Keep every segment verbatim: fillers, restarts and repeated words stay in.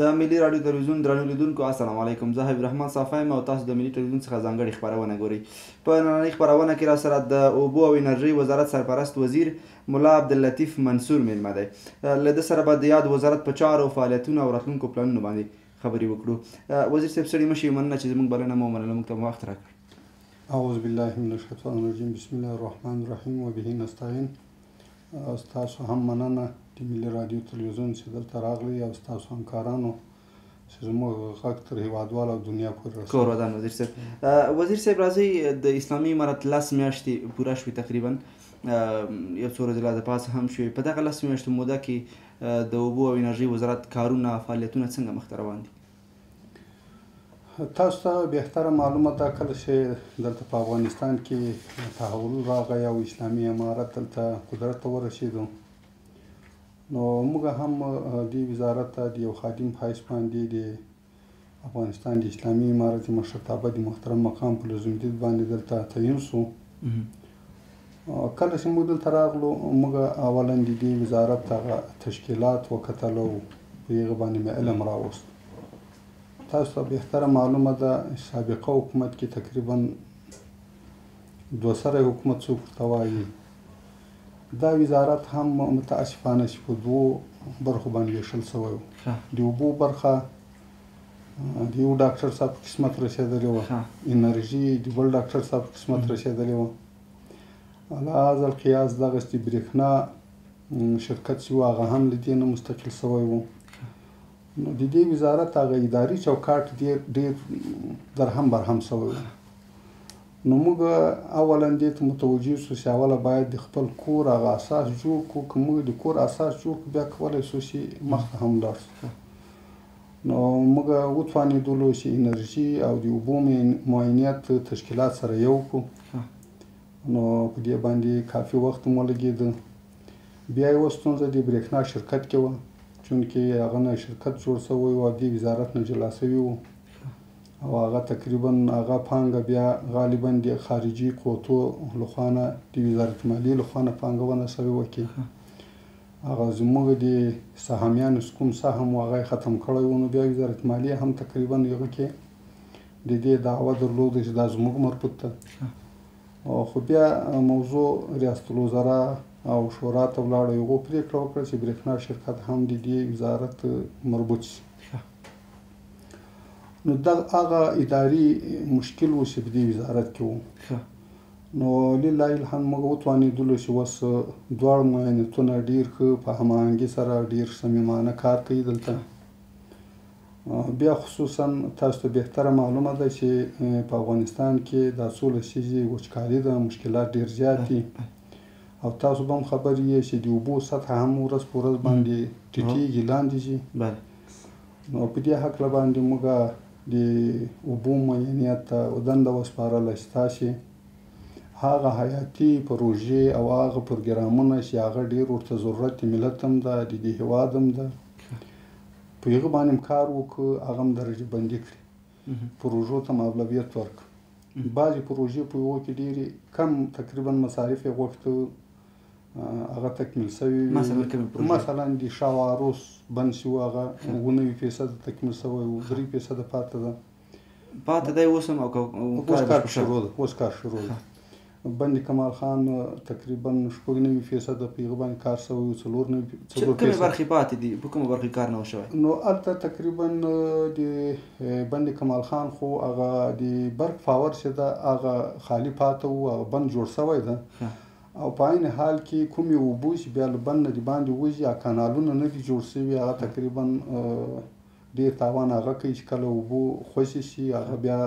د ملي رادیو تلویزیون درنو لیدونکو السلام علیکم، زه حبیب الرحمن صافی او تاسو د ملي تلویزیون څخه ځانګړې خبرونه ګورئ. په نننۍ خبرونه کې راسره د اوبو او انرژي وزارت سرپرست وزیر ملا عبداللطیف منصور میلمه دی. له ده سره به د یاد وزارت په چارو، فعالیتونو او راتلونکو پلانونو باندې خبرې وکړو. وزیر صاحب سړي مشي، مننه چې زموږ بلنه مو ومنله، موږ ته مو وخت راکړ. اعوذ بالله من الشیطان الرجیم، بسم الله الرحمن الرحیم وبه نستعین. ستاسو هم مننه د ملي رادیو تلویزیون چې دلته راغلی او ستاسو همکارانو چې زموږ غږ تر هېوادوالو او دنیا پورې کور ودان. وزیر صاحب وزیر صاحب راځي د اسلامي امارت لس میاشتې پوره شوې تقریبا، یو څو ورځې لا د پاسه هم شوې. په دغه لس میاشتو موده کې د اوبو او انرژي وزارت کارونه فعالیتونه څنګه مخته روان دي؟ تاسو ته بهتره معلومه ده کله چې دلته په افغانستان کې تحول راغی او اسلامي امارت دلته قدرت ته ورسېدو، نو موږ هم د وزارت ته د یو خادم په حیث باندې د افغانستان د اسلامي امارت مشرتابه د محترم مقام په لزومدید باندې دلته تعین شو. کله چې موږ دلته راغلو موږ اولا د دې وزارت هغه تشکیلات وکتل او په هغه باندې مې علم راوست. تاسو ته بهتره معلومه ده سابقه حکومت کې تقریبا دوه سره حکومت څوک ورته وایي. دا وزارت هم متاسفانه چې په دوو برخو باندې ویشل سوی و، د اوبو برخه د یو ډاکټر صاحب په قسمت رسېدلې وه، انرژي د بل ډاکټر صاحب په قسمت رسېدلې وه. لهذا القیاس دغسې د برېښنا شرکت چې و هغه هم له دې نه مستقل سوی و. نو د دې وزارت هغه اداري چوکاټ ډېر درهم برهم سوی و. نو موږ اولا دې ته متوجه شو چې اوله باید د خپل کور هغه اساس جوړ کړو. که موږ د کور اساس جوړ کړو بیا کولی شو چې مخته هم لاړ شو. نو موږ وتوانېدلو چې انرژي او د اوبو معاینیت تشکیلات سره یو کړو، نو په دې باندې کافي وخت مو لګېده. بیا یوه ستونزه د برېښنا شرکت کې وه، چونکې هغه نه شرکت جوړ سوی و او دې وزارت نه جلا سوي و، او هغه تقریبا هغه پانګه بیا غالبا د خارجي قوتو لخوا نه د وزارت مالیې لخوا نه پانګونه سوې وه، کې هغه زموږ د سهامیانو کوم سهم و هغه یې ختم کړی و. نو بیا وزارت مالیه هم تقریبا هغه کې د دې دعوه درلوده چې دا زموږ مربوط ده. خو بیا موضوع ریاست الوزرا او شورا ته ولاړو، هغو پرېکړه وکړه چې برېښنا شرکت هم د دې وزارت مربوط شي. نو دا هغه اداري مشکل و چې په دې وزارت کې و. نو لله الحمد موږ وتوانېدلو چې اوس دواړه معاینتونه ډېر ښه په هماهنګي سره ډېر صمیمانه کار کوي دلته. بیا خصوصا تاسو ته بهتره معلومه ده چې په افغانستان کې دا څو لسیزې وچکالي ده، مشکلات ډېر زیات دي، او تاسو به هم خبر یې چې د اوبو سطحه هم ورځ په ورځ باندې ټیټېږي، لاندې ځي. نو په دې هکله باندې موږ د اوبو معاینیت ته دنده وسپارله چې تاسې هغه حیاتي پروژې او هغه پروګرامونه چې هغه ډېر ورته ضرورت د ملت هم ده، د دې هېواد هم ده، په هغه باندې هم کار وکړو، هغه هم درجه بندي کړي، پروژو ته هم اولویت ورکړو. بعضې پروژې په هغو کې ډېرې کم تقریبا مصارف یې غوښته هغه تکمیل سوي. مثلا د شاواروس بند شي و هغه اووه نوي فیصده تکمیل سوی و، درې فیصده پاته ده پاته دی اوس هم. او اوس کار شروع ده، اوس کار شروع ده. بند کمال خان تقریبا شپږ نوي فیصده په هغه باندې کار سوی و، څلور نوي څلور کومې برخې پاتې دي، په کومه برخې کار نه و شوی؟ نو هلته تقریبا د بند کمال خان خو هغه د برق فاور چې ده هغه خالي پاته و، هغه بند جوړ سوی ده. او په عین حال کې کومې اوبه چې بیا له بند نه د باندې وځي یا کانالونه نه دي جوړ سوي، هغه تقریبا ډېر تاوان هغه کوي چې کله اوبه خوشې شي هغه بیا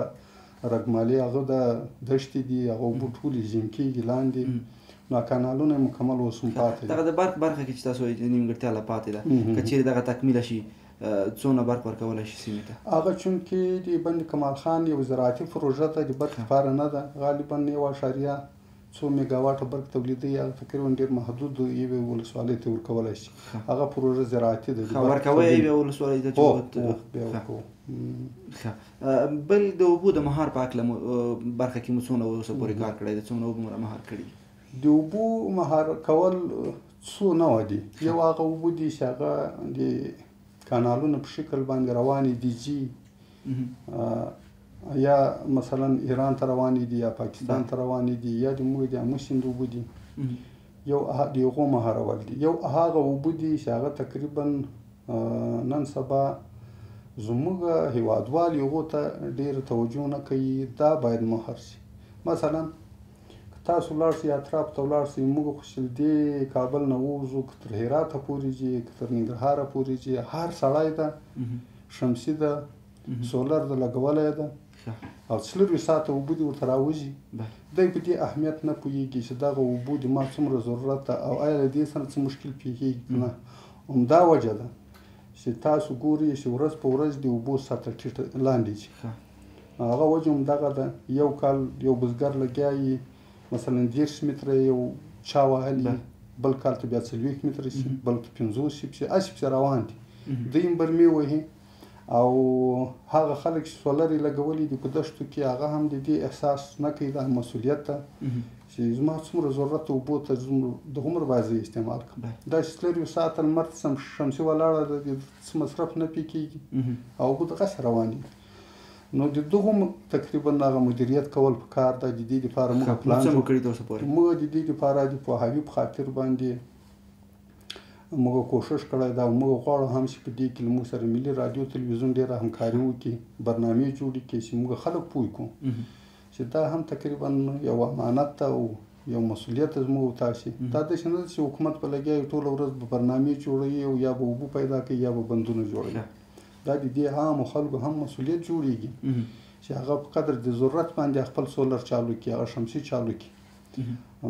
رګمالې هغه د دښتې دي، هغه اوبه ټولې ژین کېږي لاندې، نو کانالونه یې مکمل اوس هم پاتې دي. دغه د برق برخه کې چې تاسو نیمګړتیا لا پاتې ده، که چېرې دغه تکمیله شي څونه برق ورکولی شي سیمې ته؟ هغه چونکې د بند کمال خان یو زراعتي پروژه ده، د برق لپاره نه ده، غالبا یو اعشاریه څو میګاواټه برق تولیدوي، هغه تقریبا ډېر محدود یوې ولسوالۍ ته ورکولی شي. هغه پروژه زراعتي ده، ورکوی یې یوې ولسوالۍ ته. بل د اوبو د مهار په هکله برخه کې مو څومره اوسه پورې کار کړی دی؟ څومره اوبه مو مهار کړي؟ د اوبو مهار کول څو نوعه دي. یو هغه اوبه دي چې هغه د کانالونه په شکل باندې روانې دي چې یا مثلا ایران ته روانې دي یا پاکستان ته روانې دي یا د موږ د امو سیند اوبه دي یو د هغو مهارول دي یو هغه اوبه دي چې هغه تقریبا نن سبا زموږ هیوادوال هغو ته ډېره توجه نه کوي دا باید مهار شي مثلا تاسو لاړ شئ اطراف ته ولاړ شئ موږ خو چې دې کابل نه ووځو که تر هراته پورې ځي که تر ننګرهاره پورې ځي هر سړی ده شمسي ده سولر ده لګولی ده او څلرویشت ساعته اوبه دې ورته راوځي دی په دې اهمیت نه پوهېږي چې دغه اوبو دې ما څومره ضرورت ده او آیا له دې سره څه مشکل پېښېږي نه همدا وجه ده چې تاسو ګورئ چې ورځ په ورځ د اوبو سطحه ټیټه لاندې ځي هغه وجه همدغه ده یو کال یو بزګر لګیا مثلا دیرش متره یو چا وهلي بل کال ته بیا څلوېښت متره شي بل ته پنځوس شي پسې هسې پسې روان دي دی یې برمې وهي او هغه خلک چې سولر یې لګولي دي په دښتو کې هغه هم د دې احساس نه کوي دا مسؤلیت ته چې زما څومره ضرورت اوبو ته دغومره باید زه استعمال کړم دا چې څلرویشت ساعته لمر ته شمسي ولاړه ده د څه مصرف نه پې کېږي او اوبه دغسې روان دي نو د دغو تقریبا هغه مدیریت کول پکار ده د دې دپاره موږ پلان موږ د دې دپاره د پوهاوي په خاطر باندې موږ کوښښ کړی ده او موږ غواړو هم چې په دې کې له موږ سره ملي راډیو تلویزیون ډېره همکاري وکړي برنامې جوړې کړي چې موږ خلک پوه کړو چې دا هم تقریبا یو امانت ده او یو مسؤلیت زموږ او تاسې دا داسې نه ده چې حکومت په لګیا وي ټوله ورځ به برنامې جوړوي او یا به اوبه پیدا کوي یا به بندونه جوړوي دا د دې عامو خلکو هم مسؤلیت جوړېږي چې هغه په قدر د ضرورت باندې خپل سولر چالو کړي هغه شمسي چالو کړي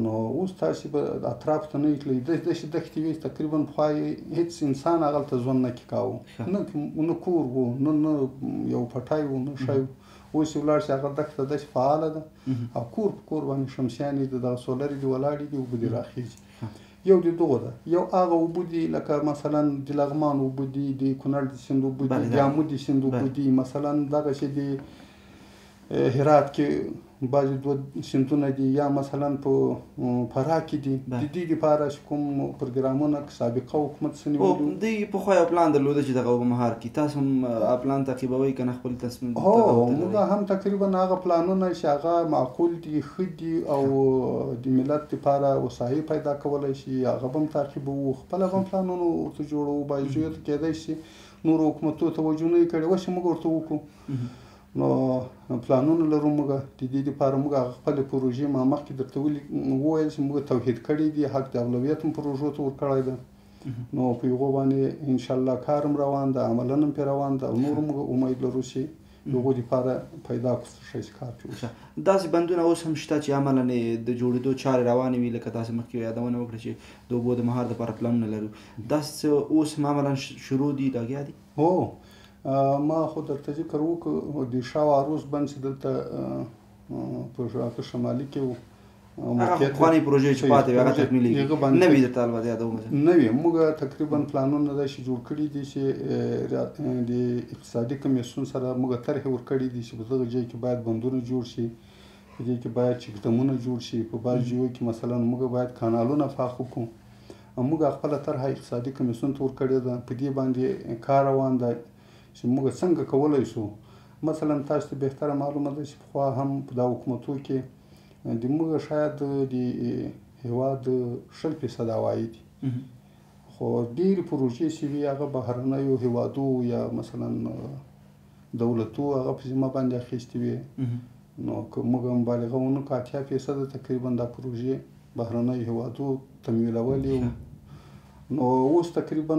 نو اوس تاسې به اطرافو ته نه وي تللی داسې دښتې وې تقریبا پخوا هېڅ انسان هغلته ژوند نه کې کاوه نه کور و نه نه یو پټی و نه شی و اوس یې ولاړ شي هغه دښته داسې فعاله ده او کور په کور باندې شمسیان یې دغه سولرې دې ولاړې دي اوبه دې راخېږي یو د دغو ده یو هغه اوبه دي لکه مثلا د لغمان اوبه دي د کونړ د سیند اوبه دي د امو د سیند اوبه دي مثلا دغسې د هرات کې بعضې دوه سیندونه دي یا مثلا په فراه کې دي د دې دپاره چې کوم پروګرامونه سابقه حکومت څه نیولي دوی پخوا یو پلان درلوده چې دغه اوبه مهار کړي تاسو هم هغه پلان تعقیبوئ که نه خپل تصمیم هو موږ هم تقریبا هغه پلانونه چې هغه معقول دي ښه دي او د ملت دپاره وسایع پیدا کولی شي هغه به هم تعقیبوو خپله به هم پلانونه ورته جوړوو بایجویو ته کیدای شي نورو حکومتونو توجه نه یې کړې اوس یې موږ ورته وکړو نو پلانونه لرو موږ د دې دپاره موږ هغه خپلې پروژې ما مخکې درته وویل چې موږ توحید کړی دي حق د اولویت هم پروژو ته ورکړی ده نو په هغو باندې انشاءالله کار هم روان ده عملا هم پرې روان ده او نور موږ امید لرو چې د هغو دپاره پیدا کړو ښه چې کار پرې وشي داسې بندونه اوس هم شته چې عملا د جوړېدو چارې روانې وي لکه تاسې مخکې یادونه وکړه چې د اوبو د مهار دپاره پلانونه لرو داسې څه اوس هم عملا شروع دي لګیا دي هو ما خو درته ذکر وکړو د شاو عروس بند چې دلته په ژواکه شمالي کې و هغه پخوانۍ پروژې چې پاتې وي هغه تکمیلېږي نه وي درته البته یادوم نه وي موږ تقریبا پلانونه داسې جوړ کړي دي چې د اقتصادي کمیسیون سره موږ طرحې ورکړي دي چې په دغه ځای کې باید بندونه جوړ شي په دې کې باید چکدمونه جوړ شي په بعض ځایو کې مثلا موږ باید کانالونه پاخه کړو موږ خپله طرحه اقتصادي کمیسیون ته ورکړې ده په دې باندې کار روان دی چې موږ څنګه کولی شو مثلا تاسو ته بهتره معلومه ده چې پخوا هم په دا حکومتو کې د موږ شاید د هېواد شل فیصده عواید دي خو ډېرې پروژې چې وي هغه بهرنیو هېوادو یا مثلا دولتو هغه په ذمه باندې اخیستې وې نو که موږ مبالغه ونه کړو اتیا فیصده تقریبا دا پروژې بهرنیو هېوادو تمویلولې نو اوس تقریبا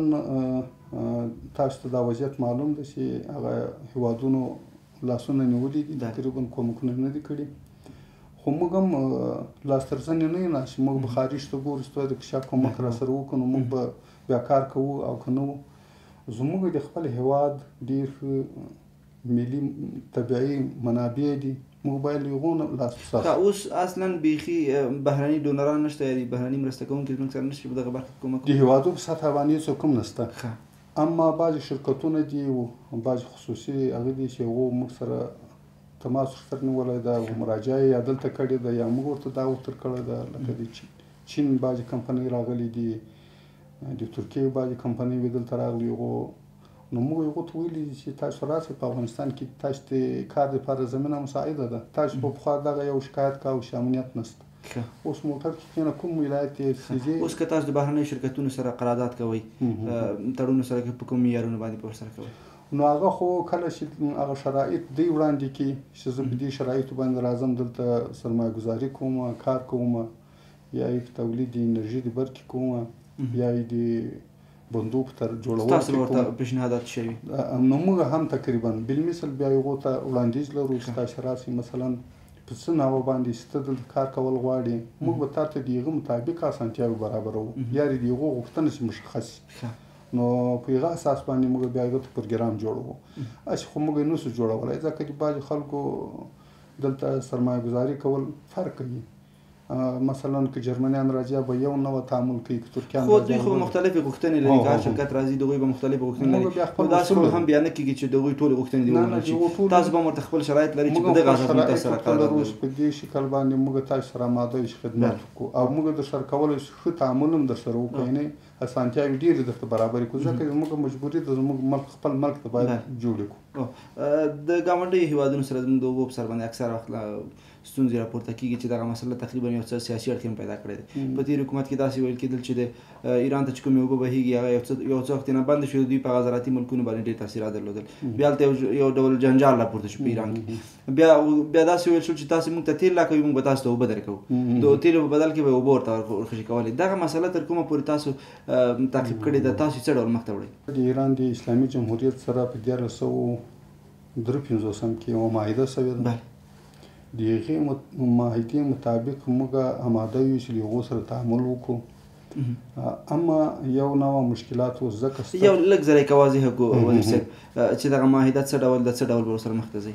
تاسو ته دا وضعیت معلوم ده چې هغه هیوادونو لاسونه نیولي دي تقریبا کومکونه نه دي کړي خو موږ هم لاسترزنې نه یو نه چې موږ به خارج ته ګورو ستا د کشا کومک راسره وکړو نو موږ به بیا کار کوو او که نه زموږ د خپل هیواد ډېر ښه ملي طبیعي منابع دي موږ باید له هغو نه لاس وساتو اوس اصلا بیخي بهرني ډونران نشته یا د بهرني مرسته کوونکي زموږ سره نشته په دغه برخه کې کومک د هیوادو په سطحه باندې څوک هم نشته اما بعضې شرکتونه دي او بعضې خصوصي هغه دي چې هغو موږ سره تماس ورسره نیولی ده او مراجعه یې یا دلته کړې ده یا موږ ورته دا ورتر کړې ده لکه د چین بعضې کمپنۍ راغلي دي د ترکیې بعضې کمپنۍ دلته راغلي هغو نموی او تویلی چی تاش راست با افغانستان کی تاش کار دی پار زمین هم مساعده ده تاش بخواد داغ یا شکایت کاو شامنیت نست. اوس موقع که نه کم ولایتی سیزی. اوس که تاش دباهرنه شرکتون سر قرارداد کوی ترون سر که پکمی یارون بعدی پرسر کوی. نو آقا خو کلاش آقا شرایط دیوران دیکی شزبدی شرایطو باند رازم دلتا سرمایه‌گذاری کوما کار کوما یا یک تولیدی انرژی دی برکی کوما یا دی بندوق تر جلوه تاس ورتا پیشنهادات شوی نموږ هم تقریبا بل مثال بیا یو ته وړاندیز لرو چې تاسو راسي مثلا په سنا باندې ستدل کار کول غواړي موږ به تاسو دیغه مطابق اسانتیاو برابرو یاري دیغه غوښتنه چې مشخص نو په هغه اساس باندې موږ بیا یو پروګرام جوړو اش خو موږ نو څه جوړولای ځکه چې باج خلکو دلته سرمایه گذاری کول فرق کوي مثلاً که جرمنیان راجع به یو نوع تعامل که ترکیان خود دیگه مختلفی گفتنی داریم که شرکت رازی دوغی با مختلفی گفتنی داریم. داشت هم بیان کی که دوغی طول گفتنی داریم. تازه با مرتکب شرایط لری که بدی گازش متأثر کرده. روش بدی شکلبانی مگه تاش رامادایش خدمت کو. آب مگه دشوار کولش خود تعاملم دشوار او پایینه. اسانتی ایدیری دست برابری کوچک مگه مجبوری دست مگه ملک خبر ملک دبای جولی کو. دگامندی هیوادون سردم دو باب سربند اکثر وقت ستون زیرا پرتکی گیتی داره مسئله تقریباً یوتسد سیاسی ارکیم پیدا کرده. پتی رکمات که داشتی ولی که دل چه ایران تاچکو میوبه بهیگی یا یوتسد یوتسد وقتی نبند شده دوی پاگزاراتی ملکونو برای دیت تاثیرات دل دل. بیال تا یو دوبل جنجال لپرتش پیران. بیا بیا داشتی ولی شد چه تاسی مون تیل لکه یمون باتاست او بدر کو. دو تیل او بدال که به اوبور تا ارخشی کوالی. داغ مسئله ترکوما پری تاسو تقریب کرده داتاسی چه دار مختبری. ایران دی اسلامی جمهوریت سراب دیار سو درپیم زوسم که اومایده سوید. دیگه ماهیتی مطابق مگه آماده ایش لیغوس را تعامل وکو، اما یا نوا مشکلات و زکست. یا لگ زری کوازیه کو ولیسه چه داغ ماهیت سر داول دست سر داول برسر مختزی.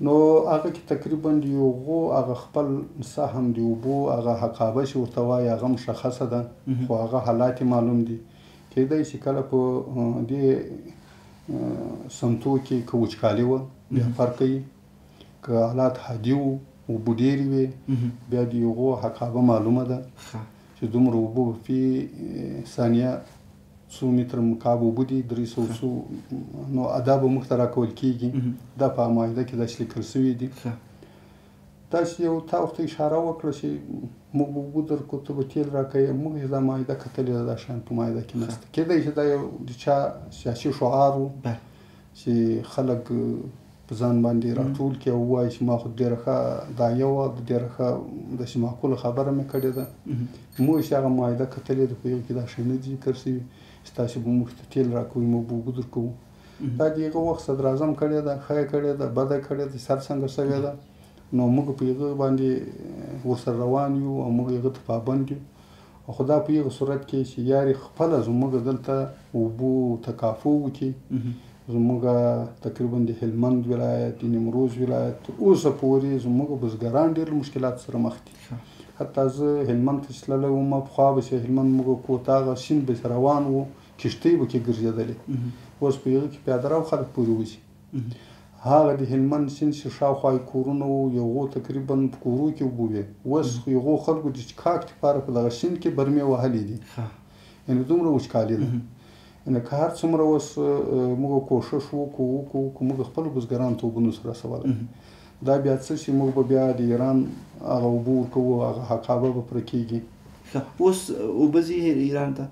نو آقای که تقریباً دیوگو آقای خبر سهم دیوبو آقای حقابش ورتوای آقای مشخص دن خو آقای حالاتی معلوم دی که دایشی کلا پو دی سمتو که کوچکالی و فرقی که حالات حدیو و بودیری به بیادی یوغو حقابه معلومه ده چه دوم رو بو فی ثانیه سو متر مکعب بودی دری سو سو نو اداب مخترا کول کیږي دا په ماهده کې داش لیکل سوی دي داش یو تا وخت اشاره وکړه چې موږ بو در کتب تیل راکوي موږ یې دا ماهده کتلې دا شان په ماهده کې نشته کېدای چې دا یو د چا سیاسي شعار و چې خلک پزان باندې راټول کې وای چې ما خو ډېر ښه دا یو ډېر ښه د شماکول خبره مې کړې ده مو شغه مایده کتلې د پیو کې دا شنه دي ترسي ستاسو به مخته تل راکوي مو بو ګذر کوو دا دغه وخت صدر اعظم کړې ده خای کړې ده بد کړې ده سر څنګه سوي ده نو موږ په یغه باندې وسر روان یو او موږ یغه ته پابند یو خدا په یغه صورت کې چې یاري خپل زموږ دلته او بو تکافو کې زموږه تقریباً د هلمند ولایت، د نیمروز ولایت اوسه پورې زموږه بزګران ډېر مشکلات سره مخ دي حتی زه هلمند ته چې تللی وم پخوا به چې هلمند موږه کوټه هغه شین به روان و کښتۍ به کې ګرځېدلې اوس په هغه کې پیاده رو خلک پورې وځي هغه د هلمند سیند چې شاوخوا یې کورونه و یغو تقریباً په کورو کې وبوې اوس یغو خلکو د څښاک دپاره په دغه شیند کې برمې وهلې دي یعنې دومره وچکالي ده یعنې که هر څومره اوس موږ کوښښ وکړو وکړو وکړو موږ خپلو بزګرانو ته اوبه نشو رسولی دا بیا څه چې موږ به بیا د ایران هغه اوبه ورکوو هغه حقابه به پره کېږي اوس اوبه ځي ایران ته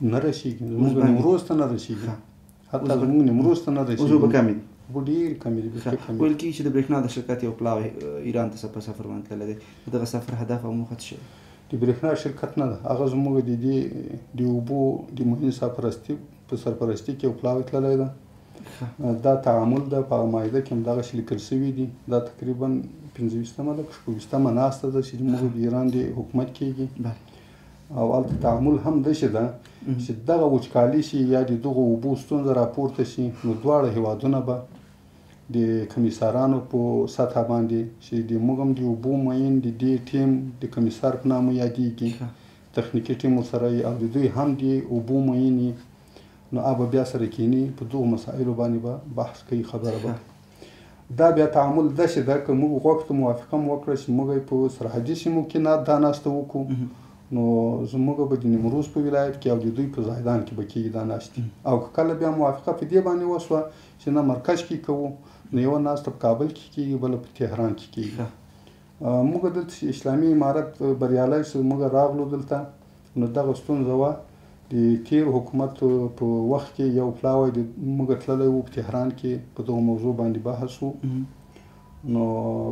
نه رسېږي زموږ نیمروز ته نه رسېږي حتی زموږ نیمروز ته نه رسېږي اوس اوبه کمې دي اوبه ډېرې کمې دي بېخي کمې ویل کېږي چې د برېښنا د شرکت یو پلاوی ایران ته په سفر باندې تللی دی د دغه سفر هدف او موخه څه شی دی برېښنا شرکت نه ده هغه زموږ د دې د اوبو د مهین سرپرستي په سرپرستي کې یو پلاوی تللی ده دا تعامل ده په هغه مایده کې همدغسې لیکل سوي دي دا تقریباً پنځه ویشتمه ده که شپږ ویشتمه ناسته ده چې زموږ د ایران د حکومت کېږي او هلته تعامل هم داسې ده چې دغه وچکالي شي یا د دغو اوبو ستونزه راپورته شي نو دواړه هېوادونه به د کمیسارانو په سطحه باندې چې د موږ هم د اوبو مین د دې ټیم د کمیسار په نامه یادېږي تخنیکي ټیم ورسره او د دوی هم د اوبو مین نو آب بیا سره کینی په دغو مسایلو باندې به بحث کوي خبره به دا بیا تعامل داسې ده که موږ غوښتو موافقه مو وکړه چې موږ یې په سرحدي سیمو کې نه دا ناسته وکړو نو زموږه به د نیمروز په ولایت کې او د دوی په زایدان کې به کېږي دا ناستې او که کله بیا موافقه په دې باندې وشوه چې نه مرکز کې کوو نو یوه ناسته په کابل کې کېږي بله په تهران کې کېږي. موږ دلته اسلامي عمارت بریالی چې موږ راغلو دلته نو دغه ستونزه وه د تیر حکومت په وخت کې یو پلاوی موږ تللی وو په تهران کې په دغه موضوع باندې بحث وو نو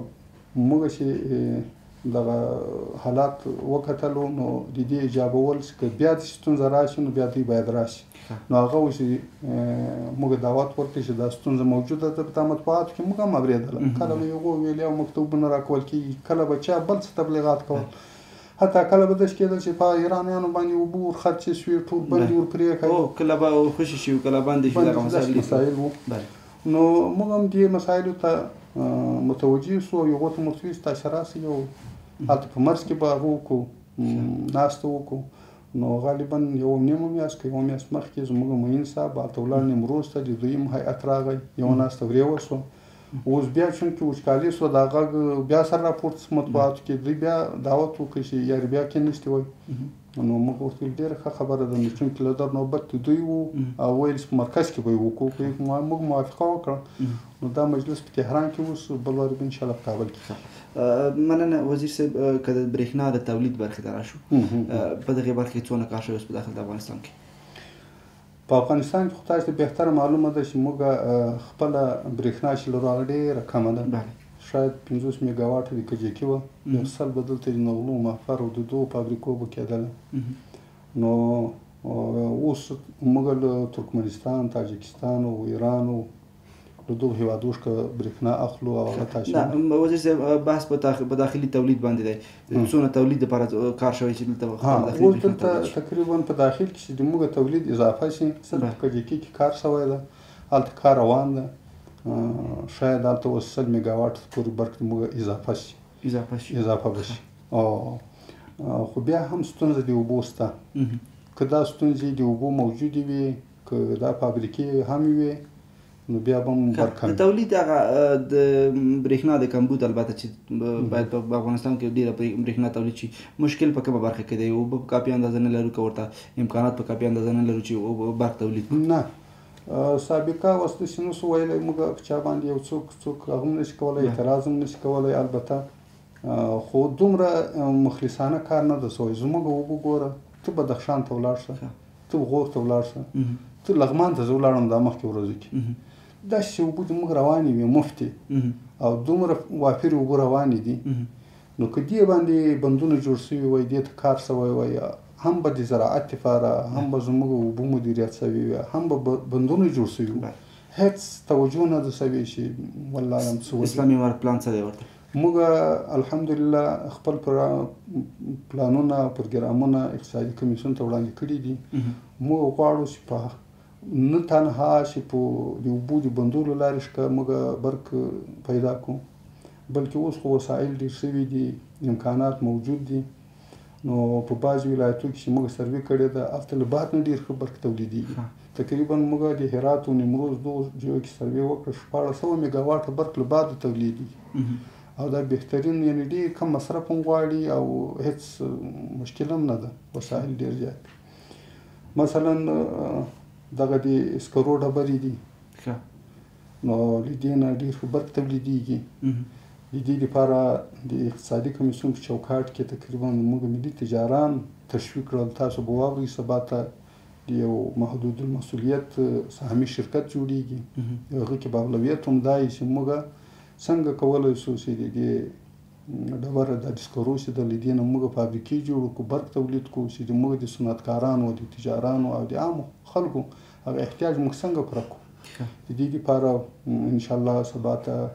موږ چې دغه حالات وکتلو نو د دې ایجابول چې بیا داسې ستونزه راشي نو بیا دوی باید راشي نو هغه اوس موږ دعوت ورکړی چې دا ستونزه موجوده ده په تامه مطبوعاتو کې موږ هم اورېدله کله به یو ویلې او مکتوبونه راکول کېږي کله به چا بل څه تبلیغات کول حتی کله به داسې کېدل چې په ایرانیانو باندې اوبه ورخرچې شوې ټول بندې ورپرې کړې کله به خوشې شي کله باندې شي دغه مسایل وو نو موږ هم دې مسایلو ته متوجه شو یو ته مرتوي چې تاسو راسئ یو حتی په مرز کې به هغه وکړو ناسته وکړو نو غالبا یوه نیمه میاشت که یوه میاشت مخکې زموږ معین صاحب هلته ولاړ نیمروز ته د دوی هم هیئت راغی یوه ناسته ورې وشوه اوس بیا چونکې وچکالي شوه دا غږ بیا سره راپورته شو مطبوعاتو کې دوی بیا دعوت وکړ چې یار بیا کېنستې وایي نو موږ ورته ویل ډېره ښه خبره ده نو چونکې له در نوبت دوی وو او ویل چې په مرکز کې به یې وکړو موږ موافقه وکړه نو دا مجلس په تهران کې اوس بل وار به انشاءالله په کابل کې ښه. مننه وزیر صاحب که د برېښنا د تولید برخې ته راشو په دغې برخې کې څونه کار شوی اوس په داخل د افغانستان کې؟ په افغانستان کې خو تاسو ته بهتره معلومه ده چې موږ خپله برېښنا چې لرو هغه ډېره کمه ده شاید پنځوس میګاواټه د کجکي وه یو سل به دلته د نغلو محفر او د دوو فابریکو به کېدله نو اوس موږ له ترکمنستان تاجکستان او ایران او دو هیوادوش که برخنا اخلو او تاسو نه وزیر صاحب بحث په داخلي تولید باندې دی څونه تولید لپاره کار شوی چې دلته داخلي تقریبا په داخل کې چې موږ تولید اضافه شي صرف په دې کې کار شوی ده هلته کار روان ده شاید هلته اوس سل میګاواټ پورې برق موږ اضافه شي اضافه شي اضافه به شي او خو بیا هم ستونزه د اوبو شته که دا ستونزې د اوبو موجودې وي که دا فابریکې هم وي نو بیا به هم برکمي د تولید هغه د برېښنا د کمبود البته چې باید په افغانستان کې ډېره برېښنا تولید شي مشکل په کومه برخه کې دی اوبه په کافي اندازه نه لرو که ورته امکانات په کافي اندازه نه لرو چې اوبه برق تولید کړو نه سابقه اوس داسې نشو ویلی موږ په چا باندې یو څوک څوک هغه هم نشي کولی اعتراض هم نشي کولی البته خو دومره مخلصانه کار نه ده سوی زموږ اوبه ګوره ته بدخشان ته ولاړ شه ته غور ته ولاړ شه ته لغمان ته زه ولاړم دا مخکې ورځو کې داسې اوبه زموږ روانې وي مفتې او دومره وافرې اوبه روانې دي نو که دې باندې بندونه جوړ شوي وای دې ته کار شوی وای هم به د زراعت لپاره هم به زموږ اوبه مدیریت شوي وي هم به بندونه جوړ شوي وو هېڅ توجه نه ده شوې چې والله هم څه اسلامي عمارت پلان څه دی ورته موږ الحمدلله خپل پلانونه پروګرامونه اقتصادي کمیسیون ته وړاندې کړي دي موږ غواړو چې په نه تنها چې په د اوبو د بندو له لارې څخه موږ برق پیدا کړو بلکې اوس خو وسایل ډېر شوي دي امکانات موجود دي نو په بعضو ولایتو کې چې موږ سروې کړې ده هلته له باد نه ډېر ښه برق تولیدېږي تقریبا موږ د هرات او نیمروز دوو ځایو کې سروې وکړه شپاړس سوه میګاواټه برق له باد تولیدېږي او دا بهترین یعنې ډېر کم مصرف هم غواړي او هېڅ مشکل هم نه ده وسایل ډېر زیات دي مثلا دغه د سکرو ډبرې دي نو له دې نه ډېر ښه برق تولیدېږي د دې لپاره د اقتصادي کمیسیون په چوکاټ کې تقریبا موږ ملي تجاران تشویق کړل تاسو به واورئ سبا ته د یو محدود المسولیت سهامي شرکت جوړېږي هغه کې به اغلبیت هم دا وي چې موږ څنګه کولی شو چې د دې ډبره دا د سکرو چې ده له دې نه موږ فابریکې جوړو کړو برق تولید کړو چې موږ د صنعتکارانو د تجارانو او د عامو خلکو هغه احتیاج موږ څنګه پوره کړو د دې لپاره انشاءالله سبا ته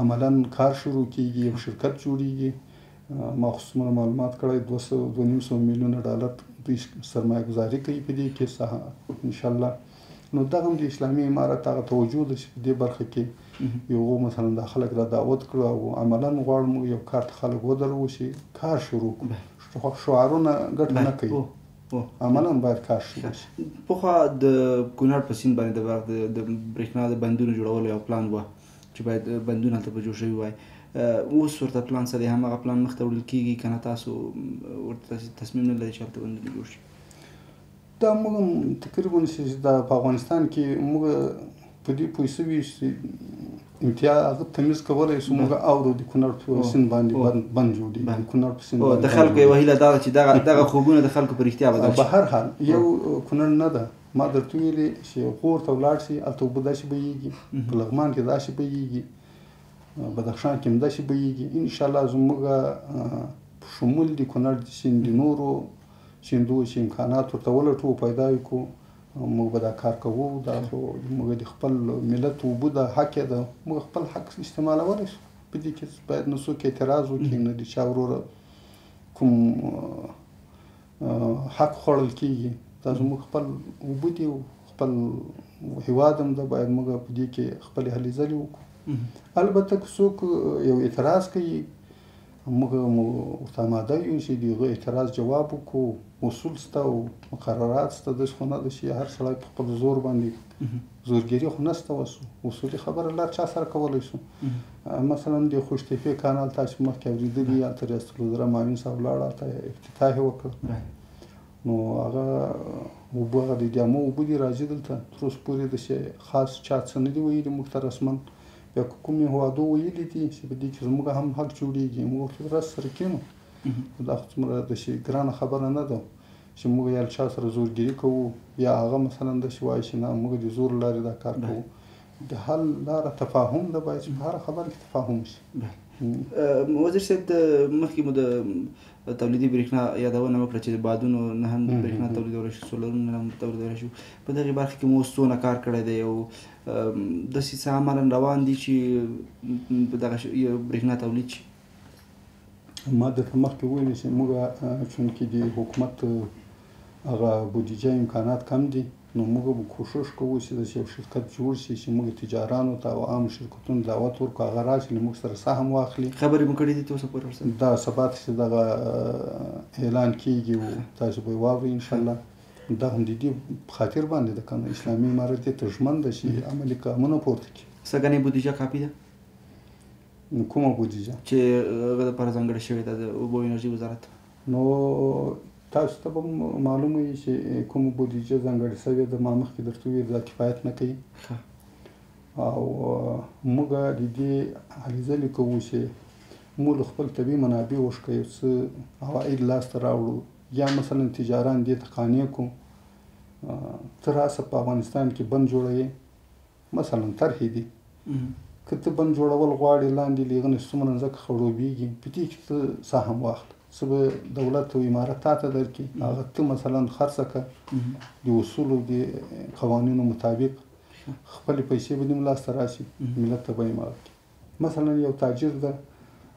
عملا کار شروع کیږي یو شرکت جوړیږي ما خصوصمنه معلومات کړی دوه سوه دوه نیم سوه میلیونه ډالر دوی سرمایه ګذاري کوي په دې کې انشاءالله نو دغه هم د اسلامي عمارت هغه توجه ده چې په دې برخه کې یو مثلا دا خلک را دعوت کړو او عملا غواړو موږ یو کار ته خلک ودرو چې کار شروع کړو شعارونه ګټه نه کوي عملا باید کار شروع شي پخوا د کونړ په سیند باندې د برق د برېښنا د بندونو جوړولو یو پلان وه چې باید بندونه هلته به جوړ شوي وای وصورت البلان صديها ما قبلان مختار الكيجي كانت تاسو والتصميم الذي شابته عند الجوش. دا مغم تقريبا سيدا باغونستان كي مغ بدي بويسوي امتياز التميز كولا سو مغ اورو دي كونار تو سن باندي بانجو دي كونار سن او دخل كي وهيله دار تي دغه دغه خوبونه دخل كو بريختيا بدل په هر حال یو کونر نه ده ما درته ویلې چې غور ته ولاړ شي الته بداش بيږي په لغمان کې داش بيږي بدخشان کې مداش بيږي ان شاء الله زموږ شمول دي کونر دي سند نورو سندو چې امکانات ورته ولټو پیدا کو موږ به دا کار کوو دا خو موږ د خپل ملت وبو د حق ده موږ خپل حق استعمالولی شو په دې کې باید نه څوک اعتراض وکړي نه د چا وروره کوم حق خوړل کېږي دا زموږ خپل اوبه دي خپل هېواد هم ده باید موږ په دې کې خپلې هلې ځلې وکړو البته که څوک یو اعتراض کوي موږ ورته اماده یو چې د هغه اعتراض جواب وکړو اصول شته او مقررات شته داسې خو نه ده چې هر سړی په خپل زور باندې زورګیري خو نه شته اوس اصولي خبره لار چا سره کولی شو مثلا د خوشتفي کانال تاسو مخکې اورېدلي هلته ریاست الوزراء معاون صاحب لاړ هلته افتتاح یې وکړ نو هغه اوبه هغه د ډامو اوبه دي راځي دلته تر اوسه پورې داسې خاص چا څه نه دي ویلي موږ ته رسمن یا کومې هوادو ویلي دي چې په دې کې زموږ هم حق جوړېږي موږ خو راس سره کینو دا خو څومره داسې ګرانه خبره نه ده چې موږ یا له چا سره زورګیري کوو یا هغه مثلا داسې وایي چې نه موږ د زور لارې دا کار کوو د حل لاره تفاهم ده باید چې په هره خبره کې تفاهم شي وزیر صاحب مخکې مو د تولیدي برېښنا یادونه وکړه چې د بادونو نه هم برېښنا تولیدولی شو سولرونه نه هم تولیدولی شو په دغې برخه کې مو اوس څونه کار کړی دی او داسې څه عملاً روان دي چې په دغه برېښنا تولید شي ما درته مخکې وویل چې موږ چونکې د حکومت هغه بودیجه امکانات کم دي نو موږ به کوښښ کوو چې داسې یو شرکت جوړ شي چې موږ تجارانو ته او عامو شرکتونو دعوت ورکړو هغه راشي له موږ سره سهم واخلي خبرې مو کړې دي تر اوسه پورې دا سبا ته چې دغه اعلان کیږي او تاسو به یې واورئ انشاءالله دا هم د دې خاطر باندې ده که نه اسلامي عمارت دې ته ژمن ده چې عملي ګامونه پورته کړي سګنې بودیجه کافي ده کومه بودیجه چې هغه دپاره ځانګړې شوې ده د اوبو انرژي وزارت نو تاسو ته به معلومه وي چې کومه بودیجه ځانګړې سوې ده ما مخکې درته وویل دا کفایت نه کوي او موږ د دې هلې ځلې کوو چې موږ له خپل طبیعي منابع وشکه یو څه عواید لاسته راوړو یا مثلا تجاران دې ته قانع کړو ته راسه په افغانستان کې بند جوړوې مثلا طرحې دي که ته بند جوړول غواړې لاندې له هغه نه څومره ځکه خړوبېږي په دې کې ته سهم واخله څه به دولت او امارت تاته درکړي هغه ته مثلا خرڅه کړه د اصولو د قوانینو مطابق خپلې پیسې به دې هم لاسته راشي ملت ته به یې معرفي مثلا یو تاجر ده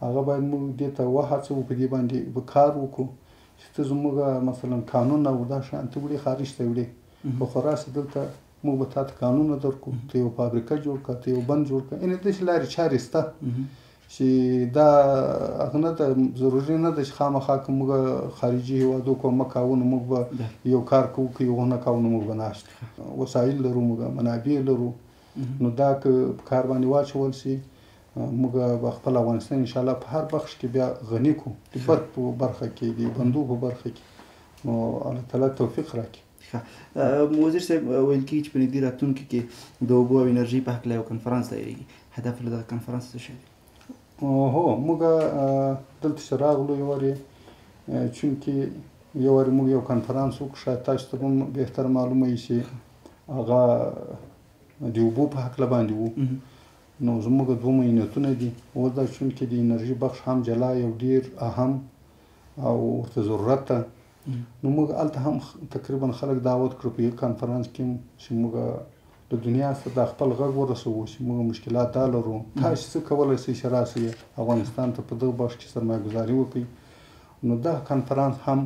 هغه باید موږ دې ته وهڅوو په دې باندې به کار وکړو چې ته زموږ مثلا قانون او دا شیان ته وړې خارج ته وړې خو خو راسې دلته موږ به تاته قانون درکړو ته یو فابریکه جوړ کړه ته یو بند جوړ کړه یعنې داسې لارې چارې شته چې دا هغه نه ده ضروري نه ده چې خامخا که موږ خارجي هېوادو کومک کوو نو موږ به یو کار کوو که یو ونه کوو نو موږ به ناشته وسایل لرو موږ منابع لرو نو دا که په کار باندې واچول شي موږ به خپل افغانستان انشاءالله په هر بخش کې بیا غني کړو د بد په برخه کې د بندو په برخه کې نو الله تعالی توفیق راکړي ښه وزیر صاحب ویل کېږي چې په نږدې راتلونکي کې د اوبو او انرژۍ په هکله یو کنفرانس دایریږي هدف له دغه کنفرانس څه شی دی هو موږ دلته چې راغلو یو وارې چونکې یو وارې موږ یو کنفرانس وکړو شاید تاسو ته به هم بهتر معلومه وي چې هغه د اوبو په هکله باندې وو نو زموږ دوه معینتونه دي اوس دا چونکې د انرژي بخش هم جلا یو ډېر اهم او ورته ضرورت ده نو موږ هلته هم تقریبا خلک دعوت کړو په یو کنفرانس کې چې موږ د دنیا څخه د خپل غږ ورسوو چې موږ مشکلات دا لرو تاسو څه کولی شئ چې راسئ افغانستان ته په دغه برخه کې سرمایه ګذاري وکړئ نو دا کنفرانس هم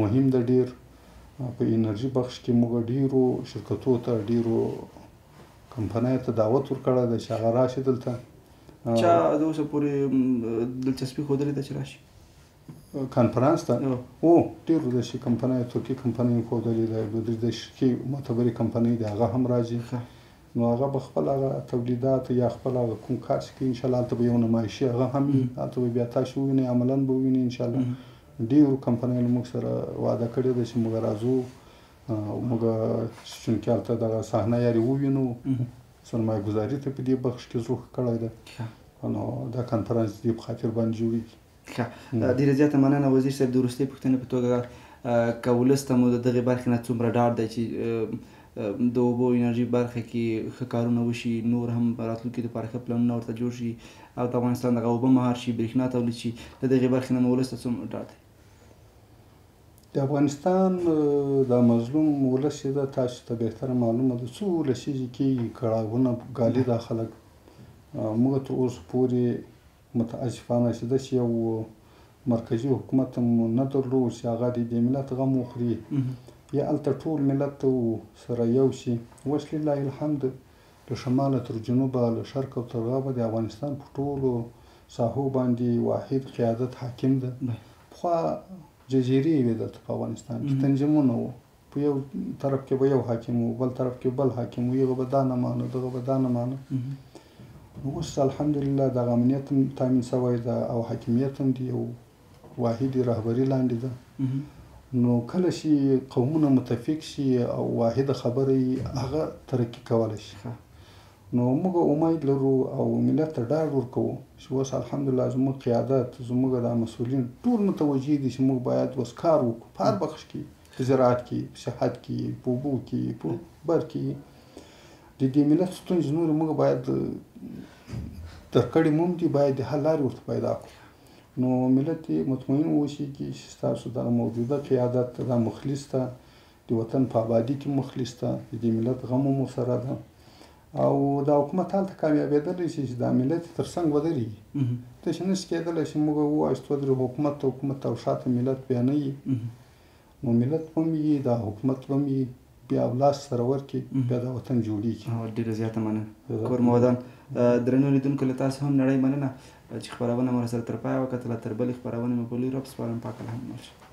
مهم ده ډېر په انرژي بخش کې موږ ډېرو شرکتو ته ډېرو کمپنیو ته دعوت ورکړی ده چې هغه راشي دلته چا د اوسه پورې دلچسپي ښودلې ده چې راشي کنفرانس ته او ډېرو داسې کمپنیو ترکي کمپنیو ښودلې ده د درې دقیقې معتبرې کمپنۍ د هغه هم راځي نو هغه بخپل هغه تولیدات یا خپل هغه کوم کار چې ان شاء الله ته به یو نمایشي هغه هم تاسو بیا تاسو وینئ عملاً به وینئ ان شاء الله ډیرو کمپنیو موږ سره وعده کړې ده چې موږ راځو موږ چې کارته د صحنه یاري ووینو سرمایه گذاري ته په دې بخش کې زوخ کړی ده نو دا کنفرانس دې په خاطر باندې جوړیږي. ډیره زیاته مننه وزیر صاحب د وروستۍ پوښتنې په توګه کولسته مو د دغې برخې نه څومره ډاډ دی چې د اوبو انرژي برخه کې ښه کارونه وشي نور هم په راتلونکي دپاره ښه پلانونه ورته جوړ شي او د افغانستان دغه اوبه مهار شي برېښنا تولید شي د دغې برخې نه ولس ته څومره ډاډ دی؟ د افغانستان دا مظلوم ولس چې ده تاسو ته بهتره معلومه ده څو لسیزې کې کړاوونه ګالي دا خلک موږ تر اوسه پورې متاسفانه چې ده چې یو مرکزي حکومت هم نه درلود چې هغه د دې ملت غم وخوري یا الته ټول ملت سره یو شي. اوس لله الحمد له شماله تر جنوبه له شرق او تر غربه د افغانستان په ټولو ساحو باندې واحد قیادت حاکم ده. پخوا جزیرې وې دلته په افغانستان کې تنظیمونه وو په یو طرف کې به یو حاکم و بل طرف کې بل حاکم و یغه به دا نه مانه دغه به دا نه مانه. اوس الحمدلله دغه امنیت هم تامین سوی ده او حاکمیت هم د یو واحدې رهبري لاندې ده. نو کله چې قومونه متفق شي او واحده خبره یې هغه ترقي کولی شي نو موږ امید لرو او ملت ته ډاډ ورکوو چې اوس الحمدلله زموږ قیادت زموږ دا مسؤلین ټول متوجه دي چې موږ باید اوس کار وکړو په هر بخش کې په زراعت کې په صحت کې په اوبو کې په بر کې د دې ملت ستونزې نورې موږ باید ترکړې موم دي باید د حل لارې ورته پیدا کړو. نو ملت مطمئن اوسي چې ستاسو دا موجوده قیادت دا مخلص ده د وطن په آبادي کې مخلص ده د دې ملت غم مو سره ده او دا حکومت هلته کامیابېدلی شي چې دا ملت یې تر څنګ ودرېږي. تاسې نشي کېدلی چې موږ ووایو چې ودرې حکومت ته حکومت او شاته ملت بیا نه یي نو ملت به هم یي دا حکومت به هم یي بیا او لاس سره ورکړي بیا دا وطن جوړېږي. ډېره زیاته مننه کور مو ودان. درنو لیدونکو له تاسو هم نړۍ مننه چې خبرونه مو سره تر پایه وکتله. تر بلې خبرونه مو په لوی رب سپارم. پاک الحمد.